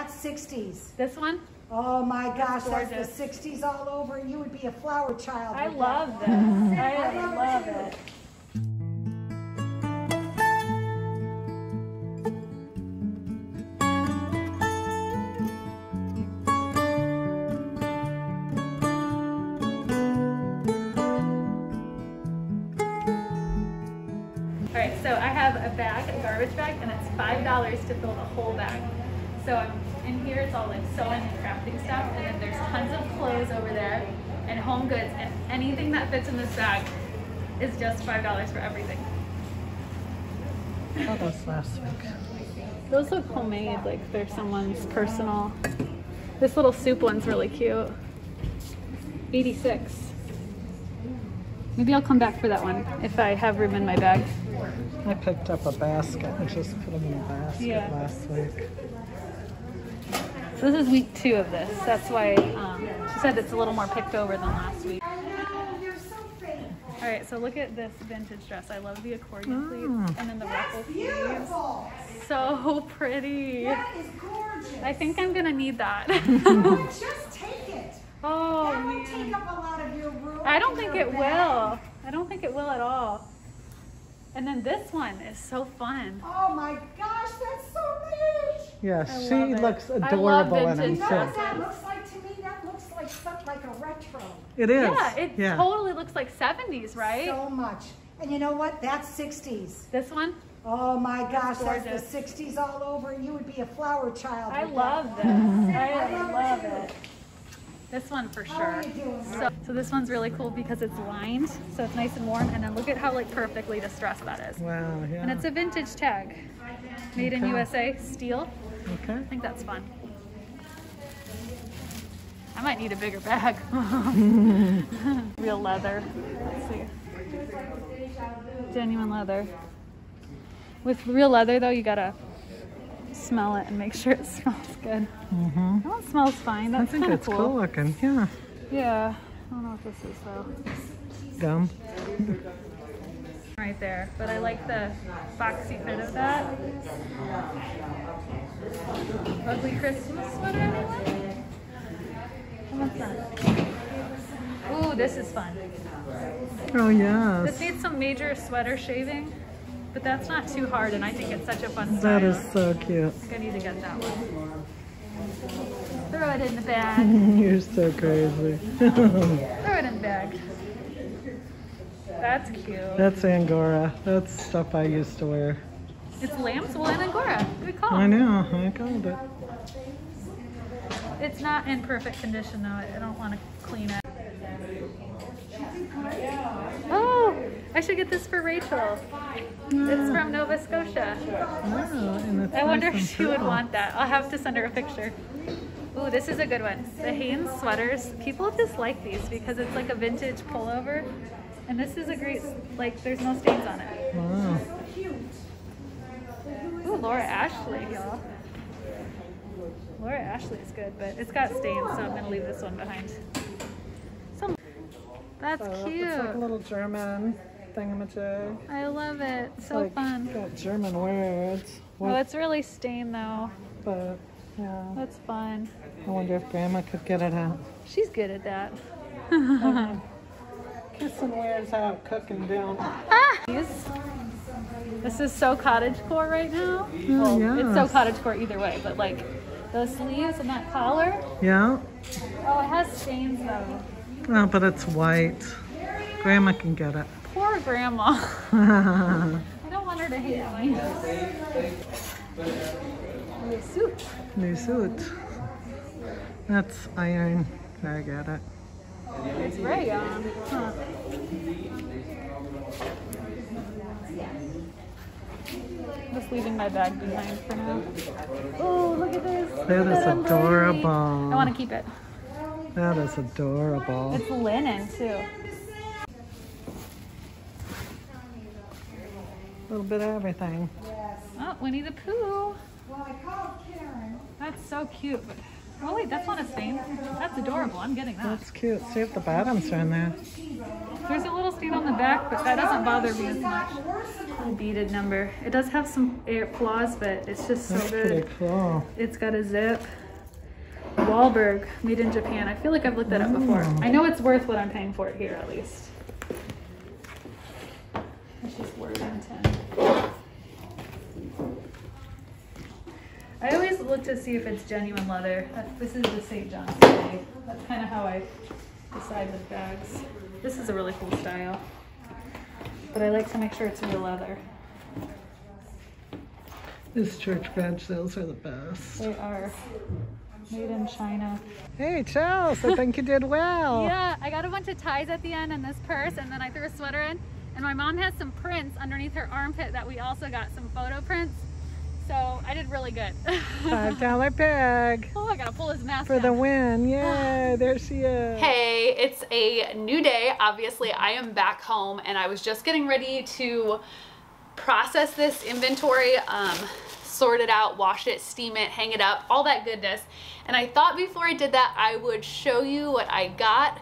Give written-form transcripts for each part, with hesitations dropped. That's 60s. This one? Oh my gosh, that's the 60s all over. You would be a flower child. I love this. I love it. So I have a bag, a garbage bag, and it's $5 to fill the whole bag. So I'm in here, it's all like sewing and crafting stuff, and then there's tons of clothes over there and home goods, and anything that fits in this bag is just $5 for everything. Oh, those last week. Those look homemade, like they're someone's personal. This little soup one's really cute. 86. Maybe I'll come back for that one if I have room in my bag. I picked up a basket. I just put them in a basket last week. So this is week 2 of this. That's why she said it's a little more picked over than last week. Oh, you're so faithful. All right, so look at this vintage dress. I love the accordion sleeves and then the ruffle sleeves. So pretty. That is gorgeous. I think I'm gonna need that. No, just take it. Oh, that won't take up a lot of your room. I don't think it will. I don't think it will at all. And then this one is so fun. Oh my gosh, that's so rich. Yeah, she looks adorable in it. You know what that looks like to me? That looks like something like a retro. It is. Yeah, it totally looks like 70s, right? So much. And you know what? That's 60s. This one? Oh my gosh, that's the 60s all over. You would be a flower child. I love this. I love it. This one for sure. So this one's really cool because it's lined, so it's nice and warm. And then look at how like perfectly distressed that is. Wow, yeah. And it's a vintage tag, made in USA, Steel. Okay. I think that's fun. I might need a bigger bag. Real leather. Let's see. Genuine leather. With real leather though, you gotta smell it and make sure it smells good. Mm-hmm. That one smells fine. That's kind of cool. Cool looking. Yeah. Yeah. I don't know what this is though. Gum. Right there. But I like the boxy fit of that. Ugly Christmas sweater, anyone? What's that? Ooh, this is fun. Oh yeah. This needs some major sweater shaving. But that's not too hard, and I think it's such a fun style. That is so cute. I think I need to get that one. Throw it in the bag. You're so crazy. Throw it in the bag. That's cute. That's Angora. That's stuff I used to wear. It's lamb's wool and Angora. Good call. I know. I called it. It's not in perfect condition, though. I don't want to clean it. Oh! I should get this for Rachel. Yeah. It's from Nova Scotia. Wow, and that's I wonder if she would want that. I'll have to send her a picture. Ooh, this is a good one. The Hanes sweaters. People just like these because it's like a vintage pullover. And this is a great, like, there's no stains on it. Wow. Ooh, Laura Ashley, y'all. Laura Ashley is good, but it's got stains, so I'm going to leave this one behind. That's cute. It's like a little German thingamajig. I love it. It's so fun. It's got German words. Oh, it's really stained though. But, yeah. That's fun. I wonder if Grandma could get it out. She's good at that. Kissing wears out, cooking down. Ah! This is so cottagecore right now. Yeah, well, it's so cottagecore either way, but like those sleeves and that collar. Yeah. Oh, it has stains though. No, but it's white. Grandma can get it. Poor Grandma. I don't want her to hate me. New suit. New suit. That's iron. I get it. It's rayon. Huh. Just leaving my bag behind for now. Oh, look at this. That is adorable. I want to keep it. That is adorable. It's linen too. A little bit of everything. Oh, Winnie the Pooh. Well, I called Karen. That's so cute. But Oh wait, that's not a stain. That's adorable. I'm getting that. That's cute. See if the bottoms are in there. There's a little stain on the back, but that doesn't bother me as much. A beaded number. It does have some flaws, but it's just so that's good. Pretty cool. It's got a zip. Wahlberg, made in Japan. I feel like I've looked that up before. I know it's worth what I'm paying for it here, at least. It's just worth $10. I always look to see if it's genuine leather. This is the St. John's bag. That's kind of how I decide with bags. This is a really cool style, but I like to make sure it's real leather. These church badge sales are the best. They are. Made in China. Hey, Charles, I think you did well. Yeah, I got a bunch of ties at the end and this purse, and then I threw a sweater in. And my mom has some prints underneath her armpit that we also got, some photo prints. So I did really good. $5 bag. Oh, I gotta pull his mask for the win. Yeah, there she is. Hey, it's a new day. Obviously, I am back home, and I was just getting ready to process this inventory. Sort it out, wash it, steam it, hang it up, all that goodness. And I thought before I did that, I would show you what I got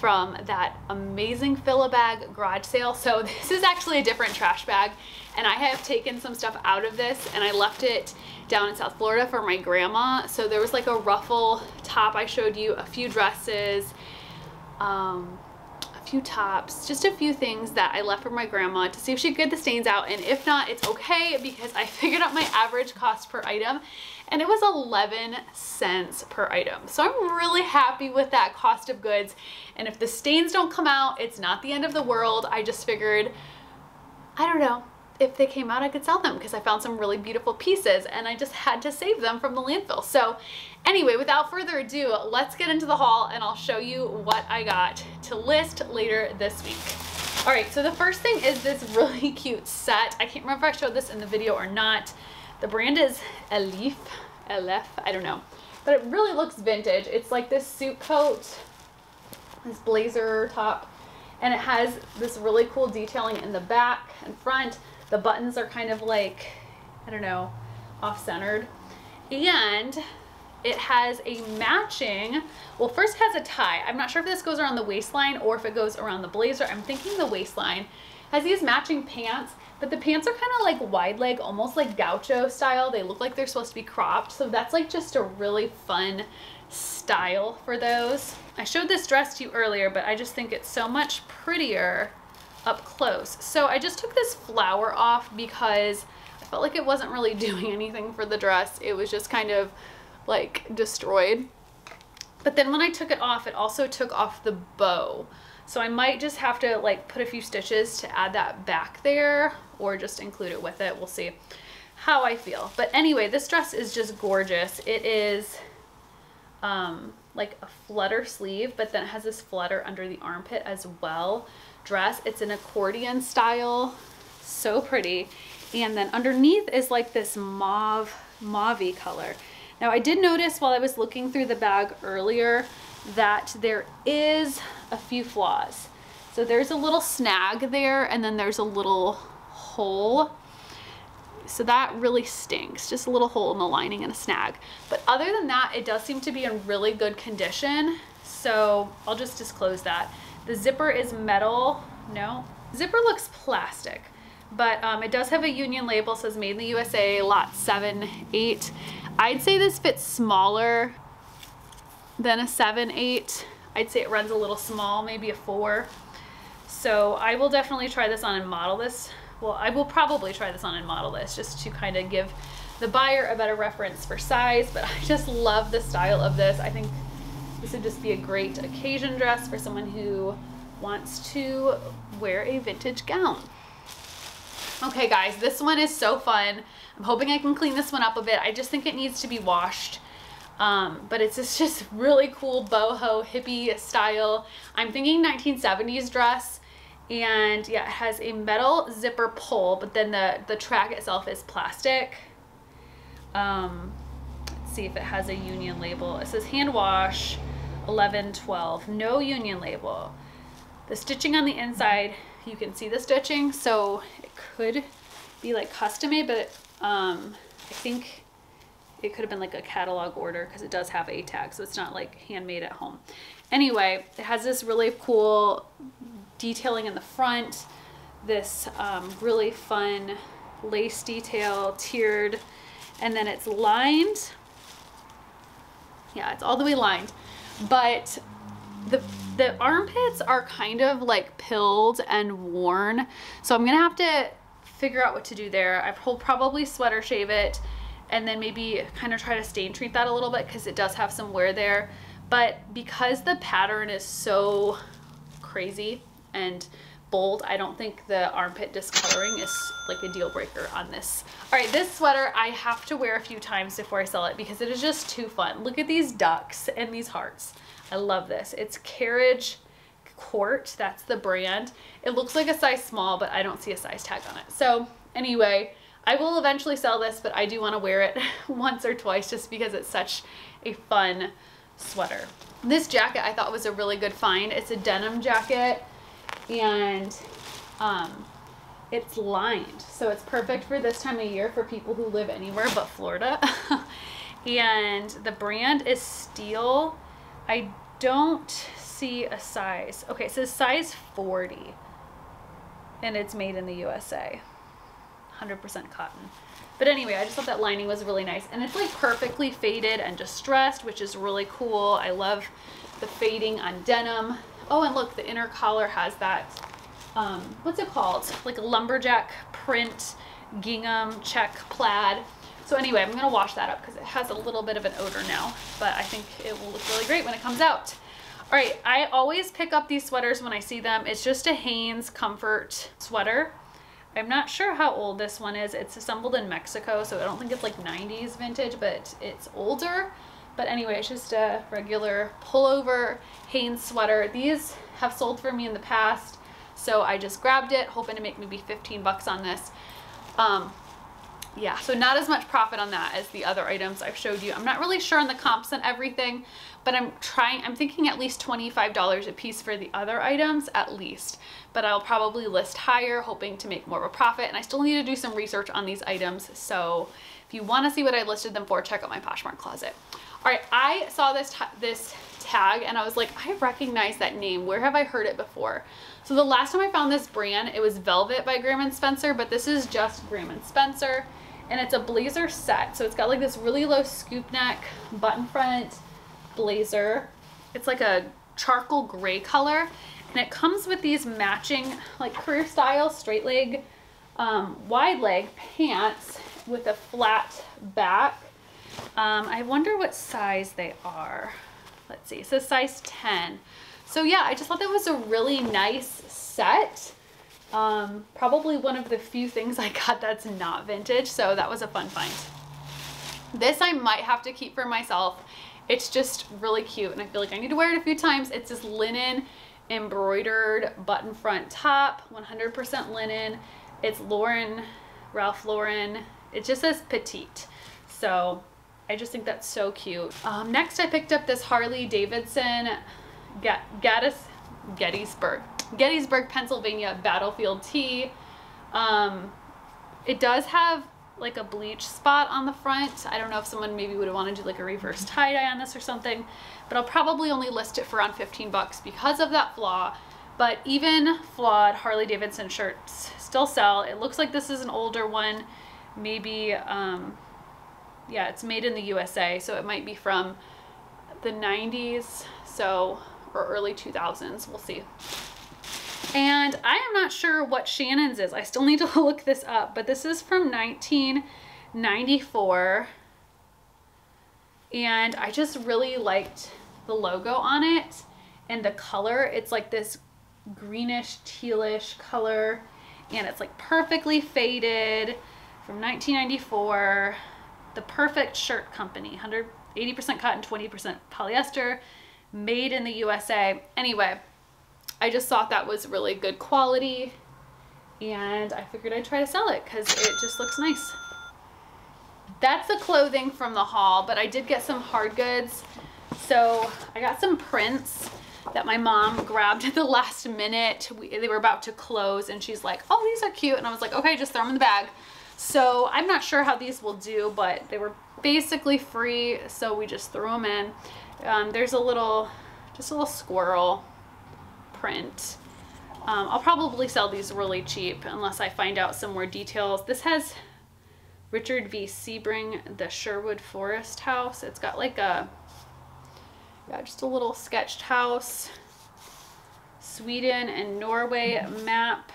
from that amazing fill-a-bag garage sale. So this is actually a different trash bag, and I have taken some stuff out of this, and I left it down in South Florida for my grandma. So there was like a ruffle top I showed you, a few dresses, few tops, just a few things that I left for my grandma to see if she'd get the stains out, and if not, it's okay because I figured out my average cost per item, and it was 11 cents per item. So I'm really happy with that cost of goods, and if the stains don't come out, it's not the end of the world. I just figured, I don't know, if they came out I could sell them because I found some really beautiful pieces and I just had to save them from the landfill. So anyway, without further ado, let's get into the haul and I'll show you what I got to list later this week. All right, so the first thing is this really cute set. I can't remember if I showed this in the video or not. The brand is Elif, I don't know, but it really looks vintage. It's like this suit coat, this blazer top, and it has this really cool detailing in the back and front. The buttons are kind of like, I don't know, off-centered. And it has a matching, well, first it has a tie. I'm not sure if this goes around the waistline or if it goes around the blazer. I'm thinking the waistline. It has these matching pants, but the pants are kind of like wide leg, almost like gaucho style. They look like they're supposed to be cropped. So that's like just a really fun style for those. I showed this dress to you earlier, but I just think it's so much prettier up close. So I just took this flower off because I felt like it wasn't really doing anything for the dress. It was just kind of like destroyed. But then when I took it off, it also took off the bow. So I might just have to like put a few stitches to add that back there or just include it with it. We'll see how I feel. But anyway, this dress is just gorgeous. It is like a flutter sleeve, but then it has this flutter under the armpit as well. Dress. It's an accordion style, so pretty. And then underneath is like this mauvey color. Now I did notice while I was looking through the bag earlier that there is a few flaws. So there's a little snag there and then there's a little hole. So that really stinks, just a little hole in the lining and a snag. But other than that, it does seem to be in really good condition. So I'll just disclose that. The zipper is metal. No, zipper looks plastic, but it does have a union label. Says made in the USA, lot 7/8. I'd say this fits smaller than a 7/8. I'd say it runs a little small, maybe a 4. So I will definitely try this on and model this. Well, I will probably try this on and model this just to kind of give the buyer a better reference for size. But I just love the style of this. I think this would just be a great occasion dress for someone who wants to wear a vintage gown. Okay guys, this one is so fun. I'm hoping I can clean this one up a bit. I just think it needs to be washed. But it's just really cool boho hippie style. I'm thinking 1970s dress. And yeah, it has a metal zipper pull, but then the track itself is plastic. Let's see if it has a union label. It says hand wash. 11/12, no union label. The stitching on the inside, you can see the stitching, so it could be like custom made, but I think It could have been like a catalog order because it does have a tag, so it's not like handmade at home. Anyway, it has this really cool detailing in the front, this really fun lace detail, tiered, and then it's lined. Yeah, it's all the way lined, but the armpits are kind of like pilled and worn, so I'm gonna have to figure out what to do there. I will probably sweater shave it and then maybe kind of try to stain treat that a little bit because it does have some wear there. But because the pattern is so crazy and bold, I don't think the armpit discoloring is like a deal breaker on this. All right, this sweater I have to wear a few times before I sell it because it is just too fun. Look at these ducks and these hearts. I love this. It's Carriage Court, that's the brand. It looks like a size small, but I don't see a size tag on it. So anyway, I will eventually sell this, but I do want to wear it once or twice just because it's such a fun sweater. This jacket I thought was a really good find. It's a denim jacket and it's lined, so it's perfect for this time of year for people who live anywhere but Florida. And the brand is Steel. I don't see a size. Okay, it says size 40 and it's made in the USA. 100% cotton. But anyway, I just thought that lining was really nice, and it's like perfectly faded and distressed, which is really cool. I love the fading on denim. Oh, and look, the inner collar has that what's it called, like a lumberjack print gingham check plaid. So anyway, I'm gonna wash that up because it has a little bit of an odor now, but I think it will look really great when it comes out. All right, I always pick up these sweaters when I see them. It's just a Hanes comfort sweater. I'm not sure how old this one is. It's assembled in Mexico, so I don't think it's like 90s vintage, but it's older. But anyway, it's just a regular pullover Hanes sweater. These have sold for me in the past, so I just grabbed it, hoping to make maybe 15 bucks on this. Yeah, so not as much profit on that as the other items I've showed you. I'm not really sure on the comps and everything, but I'm thinking at least $25 a piece for the other items at least, but I'll probably list higher hoping to make more of a profit. And I still need to do some research on these items. So if you want to see what I listed them for, check out my Poshmark closet. All right, I saw this tag and I was like, I recognize that name. Where have I heard it before? So the last time I found this brand, it was Velvet by Graham and Spencer, but this is just Graham and Spencer. And it's a blazer set, so it's got like this really low scoop neck button front blazer. It's like a charcoal gray color, and it comes with these matching like career style straight leg wide leg pants with a flat back. I wonder what size they are. Let's see, it says size 10. So yeah, I just thought that was a really nice set. Probably one of the few things I got that's not vintage, so that was a fun find. This I might have to keep for myself. It's just really cute and I feel like I need to wear it a few times. It's this linen embroidered button front top, 100% linen. It's Ralph Lauren. It just says petite, so I just think that's so cute. Next I picked up this Harley Davidson Gettysburg, Pennsylvania battlefield tee. It does have like a bleach spot on the front. I don't know if someone maybe would want to do like a reverse tie-dye on this or something, but I'll probably only list it for around 15 bucks because of that flaw. But even flawed Harley Davidson shirts still sell. It looks like this is an older one. Maybe, yeah, it's made in the USA, so it might be from the 90s, so, or early 2000s, we'll see. And I am not sure what Shannon's is. I still need to look this up, but this is from 1994. And I just really liked the logo on it and the color. It's like this greenish, tealish color, and it's like perfectly faded from 1994. The Perfect Shirt Company, 180% cotton, 20% polyester, made in the USA. Anyway, I just thought that was really good quality and I figured I'd try to sell it because it just looks nice. That's the clothing from the haul, but I did get some hard goods. So I got some prints that my mom grabbed at the last minute. They were about to close and she's like, oh, these are cute. And I was like, okay, just throw them in the bag. So I'm not sure how these will do, but they were basically free, so we just threw them in. There's just a little squirrel print. I'll probably sell these really cheap unless I find out some more details. This has Richard V. Sebring, the Sherwood Forest house. It's got like a, yeah, just a little sketched house. Sweden and Norway map.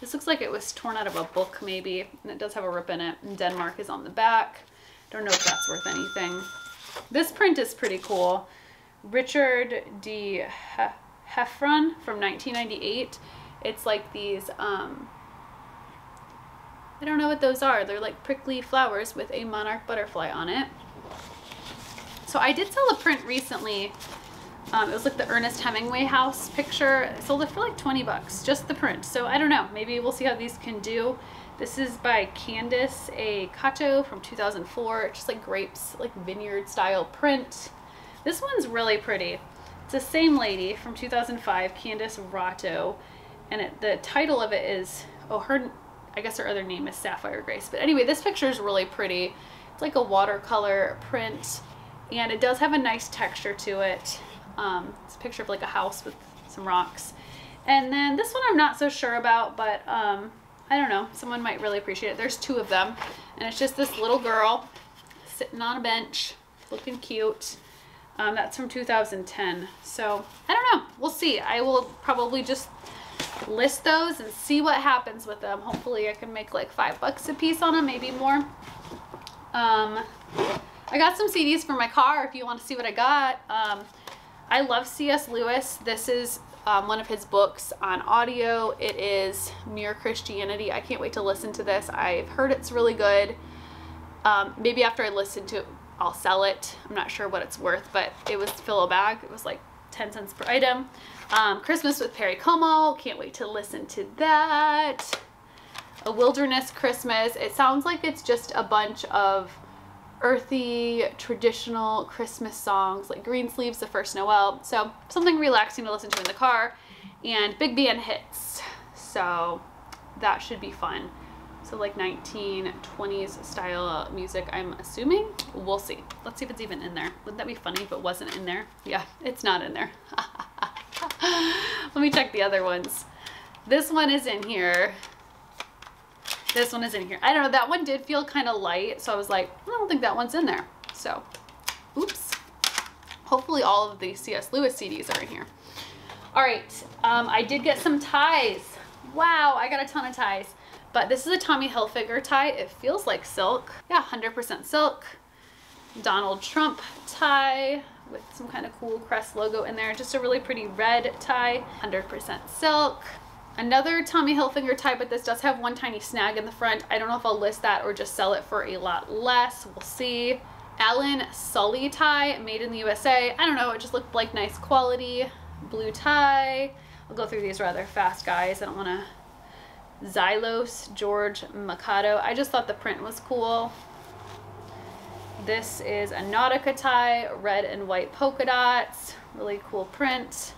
This looks like it was torn out of a book maybe, and it does have a rip in it, and Denmark is on the back. Don't know if that's worth anything. This print is pretty cool. Richard D. Heffron from 1998. It's like these, I don't know what those are. They're like prickly flowers with a monarch butterfly on it. So I did sell a print recently. It was like the Ernest Hemingway house picture. I sold it for like 20 bucks, just the print. So I don't know, maybe we'll see how these can do. This is by Candace A. Cacho from 2004. It's just like grapes, like vineyard style print. This one's really pretty. It's the same lady from 2005, Candice Ratto. And the title of it is, oh, I guess her other name is Sapphire Grace. But anyway, this picture is really pretty. It's like a watercolor print, and it does have a nice texture to it. It's a picture of like a house with some rocks. And then this one I'm not so sure about, but I don't know, someone might really appreciate it. There's two of them, and it's just this little girl sitting on a bench looking cute. That's from 2010. So I don't know, we'll see. I will probably just list those and see what happens with them. Hopefully I can make like $5 a piece on them, maybe more. I got some CDs for my car if you want to see what I got. I love C.S. Lewis. This is one of his books on audio. It is Mere Christianity. I can't wait to listen to this. I've heard it's really good. Maybe after I listen to it, I'll sell it. I'm not sure what it's worth, but it was fill a bag. It was like 10 cents per item. Christmas with Perry Como. Can't wait to listen to that. A Wilderness Christmas. It sounds like it's just a bunch of earthy traditional Christmas songs like Greensleeves, The First Noel, so something relaxing to listen to in the car, and big band hits, so that should be fun. So like 1920s style music, I'm assuming. We'll see. Let's see if it's even in there. Wouldn't that be funny if it wasn't in there? Yeah, it's not in there. Let me check the other ones. This one is in here. This one is in here. I don't know, that one did feel kind of light, so I was like, I don't think that one's in there. So, oops. Hopefully all of the C.S. Lewis CDs are in here. All right, I did get some ties. Wow, I got a ton of ties. But this is a Tommy Hilfiger tie. It feels like silk. Yeah, 100% silk. Donald Trump tie with some kind of cool crest logo in there. Just a really pretty red tie, 100% silk. Another Tommy Hilfiger tie, but this does have one tiny snag in the front. I don't know if I'll list that or just sell it for a lot less. We'll see. Allen Solly tie, made in the USA. I don't know, it just looked like nice quality. Blue tie. I'll go through these rather fast, guys. I don't want to. Xylos George Mikado. I just thought the print was cool. This is a Nautica tie, red and white polka dots. Really cool print.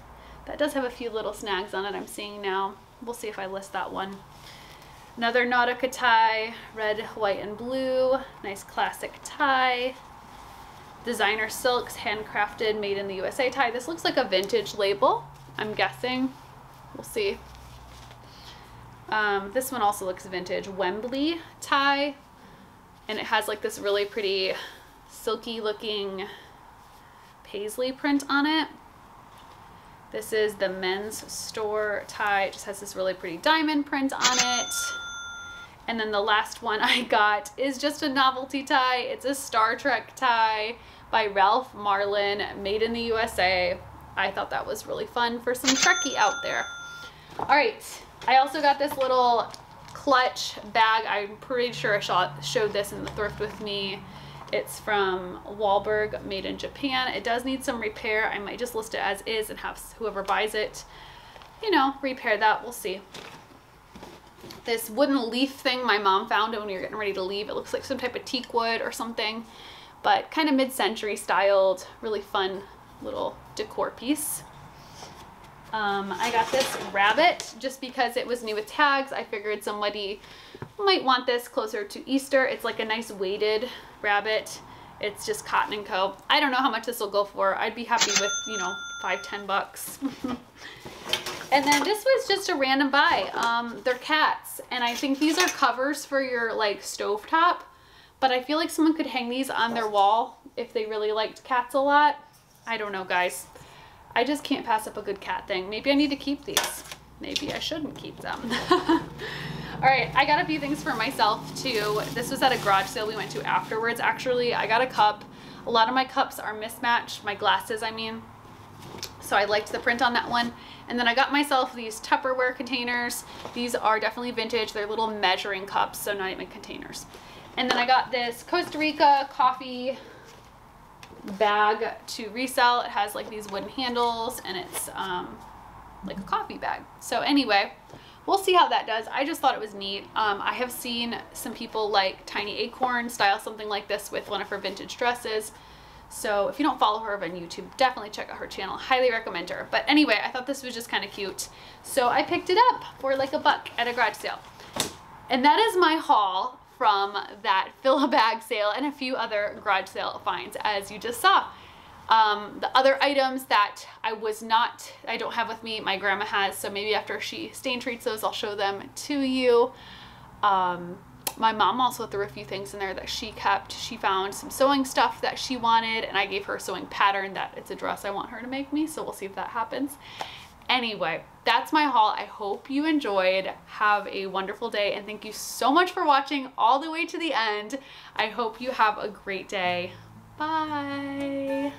That does have a few little snags on it, I'm seeing now. We'll see if I list that one. Another Nautica tie, red, white, and blue. Nice classic tie. Designer Silks, handcrafted, made in the USA tie. This looks like a vintage label, I'm guessing. We'll see. This one also looks vintage. Wembley tie. And it has like this really pretty silky looking paisley print on it. This is the Men's Store tie. It just has this really pretty diamond print on it. And then the last one I got is just a novelty tie. It's a Star Trek tie by Ralph Marlin, made in the USA. I thought that was really fun for some Trekkie out there. All right, I also got this little clutch bag. I'm pretty sure I showed this in the thrift with me. It's from Wahlberg, made in Japan. It does need some repair. I might just list it as is and have whoever buys it, you know, repair that. We'll see. This wooden leaf thing my mom found when we were getting ready to leave. It looks like some type of teak wood or something, but kind of mid-century styled, really fun little decor piece. I got this rabbit just because it was new with tags. I figured somebody might want this closer to Easter. It's like a nice weighted grab it. It's just Cotton and Co. I don't know how much this will go for. I'd be happy with, you know, $5, $10. And then this was just a random buy. They're cats, and I think these are covers for your like stove top, but I feel like someone could hang these on their wall if they really liked cats a lot. I don't know, guys. I just can't pass up a good cat thing. Maybe I need to keep these. Maybe I shouldn't keep them. All right, I got a few things for myself too. This was at a garage sale we went to afterwards, actually. I got a cup. A lot of my cups are mismatched, my glasses, I mean. So I liked the print on that one. And then I got myself these Tupperware containers. These are definitely vintage. They're little measuring cups, so not even containers. And then I got this Costa Rica coffee bag to resell. It has like these wooden handles, and it's like a coffee bag. So anyway, we'll see how that does. I just thought it was neat. I have seen some people like Tiny Acorn style something like this with one of her vintage dresses. So if you don't follow her on YouTube, definitely check out her channel. Highly recommend her. But anyway, I thought this was just kind of cute, so I picked it up for like $1 at a garage sale. And that is my haul from that fill a bag sale and a few other garage sale finds, as you just saw. The other items that I don't have with me, my grandma has, so maybe after she stain treats those, I'll show them to you. My mom also threw a few things in there that she kept. She found some sewing stuff that she wanted, and I gave her a sewing pattern that it's a dress I want her to make me, so we'll see if that happens. Anyway, that's my haul. I hope you enjoyed. Have a wonderful day, and thank you so much for watching all the way to the end. I hope you have a great day. Bye.